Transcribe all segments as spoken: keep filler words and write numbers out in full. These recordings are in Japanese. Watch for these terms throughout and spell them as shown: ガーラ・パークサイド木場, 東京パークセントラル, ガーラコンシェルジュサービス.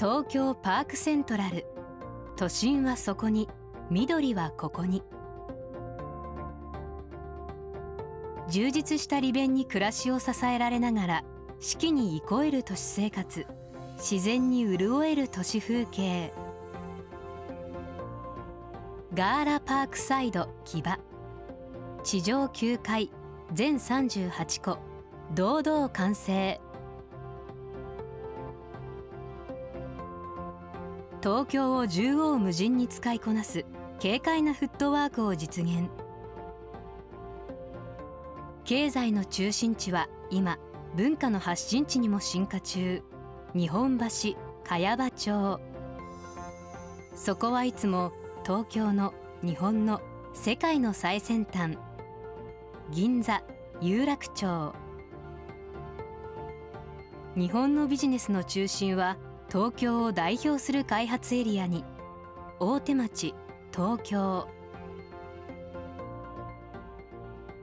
東京パークセントラル、都心はそこに、緑はここに。充実した利便に暮らしを支えられながら、四季に憩える都市生活、自然に潤える都市風景。ガーラパークサイド木場、地上きゅうかい全さんじゅうはっこ堂々完成。東京を縦横無尽に使いこなす軽快なフットワークを実現。経済の中心地は今、文化の発信地にも進化中。日本橋、茅場町。そこはいつも東京の、日本の、世界の最先端。銀座、有楽町。日本のビジネスの中心は東京を代表する開発エリアに。大手町、東京。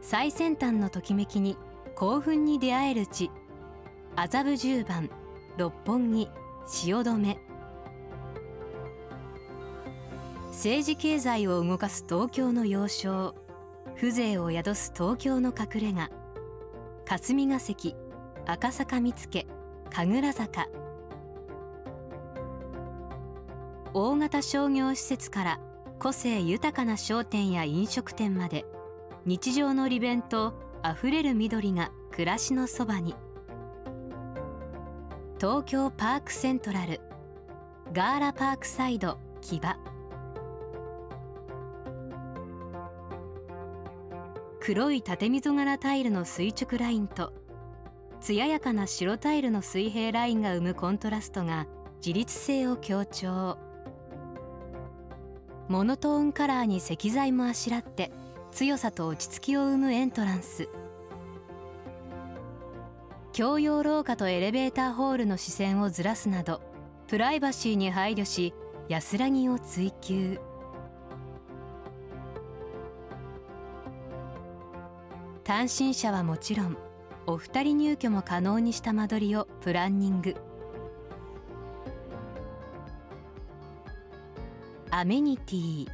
最先端のときめきに興奮に出会える地、麻布十番、六本木、汐留。政治経済を動かす東京の要衝、風情を宿す東京の隠れ家、霞が関、赤坂見附、神楽坂。大型商業施設から個性豊かな商店や飲食店まで、日常の利便とあふれる緑が暮らしのそばに。東京パークセントラル、ガーラパークサイド木場。黒い縦溝柄タイルの垂直ラインと艶やかな白タイルの水平ラインが生むコントラストが自立性を強調。モノトーンカラーに石材もあしらって強さと落ち着きを生むエントランス。共用廊下とエレベーターホールの視線をずらすなど、プライバシーに配慮し安らぎを追求。単身者はもちろん、お二人入居も可能にした間取りをプランニング。アメニティ。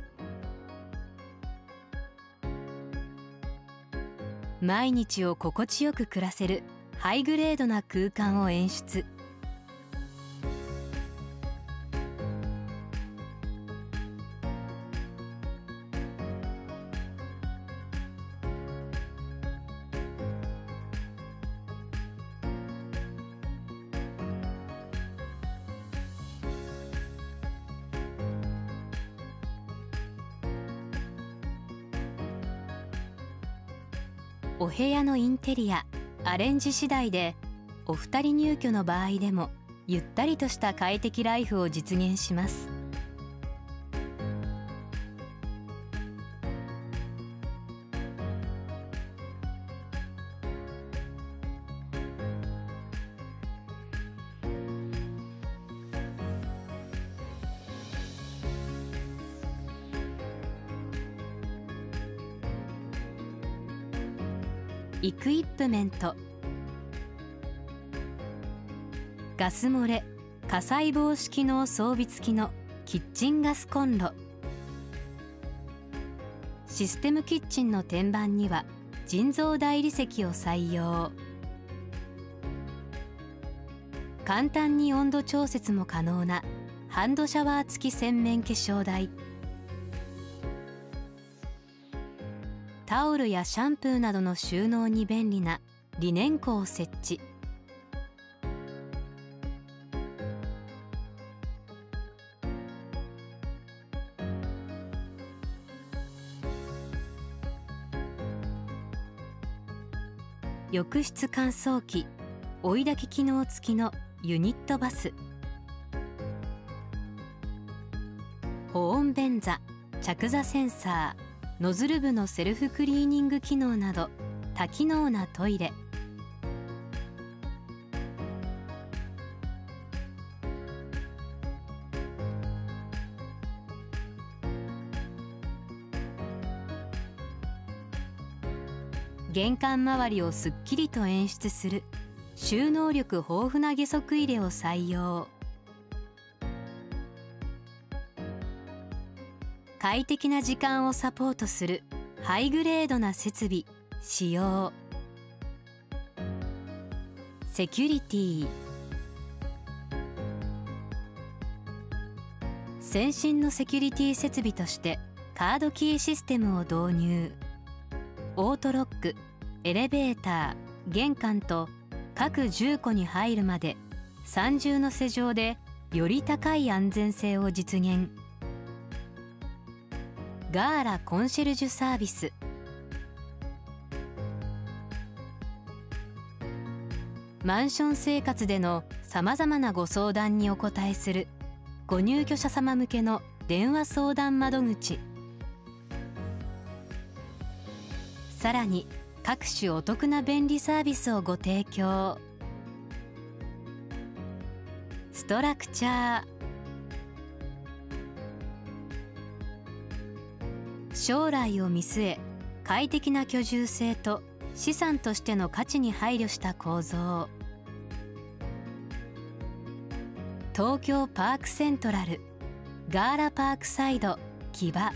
毎日を心地よく暮らせるハイグレードな空間を演出。お部屋のインテリアアレンジ次第で、お二人入居の場合でもゆったりとした快適ライフを実現します。イクイップメント。ガス漏れ・火災防止機能装備付きのキッチンガスコンロ。システムキッチンの天板には人造大理石を採用。簡単に温度調節も可能なハンドシャワー付き洗面化粧台。タオルやシャンプーなどの収納に便利なリネン庫を設置。浴室乾燥機、追い炊き機能付きのユニットバス。保温便座、着座センサー、ノズル部のセルフクリーニング機能など多機能なトイレ。玄関周りをすっきりと演出する収納力豊富な下足入れを採用。快適な時間をサポートするハイグレードな設備使用。セキュリティ。先進のセキュリティ設備としてカードキーシステムを導入。オートロック、エレベーター、玄関と各じゅうこに入るまで三重の施錠でより高い安全性を実現。ガーラコンシェルジュサービス。マンション生活でのさまざまなご相談にお答えするご入居者様向けの電話相談窓口。さらに各種お得な便利サービスをご提供。ストラクチャー。将来を見据え、快適な居住性と資産としての価値に配慮した構造。東京パークセントラル、ガーラパークサイド木場。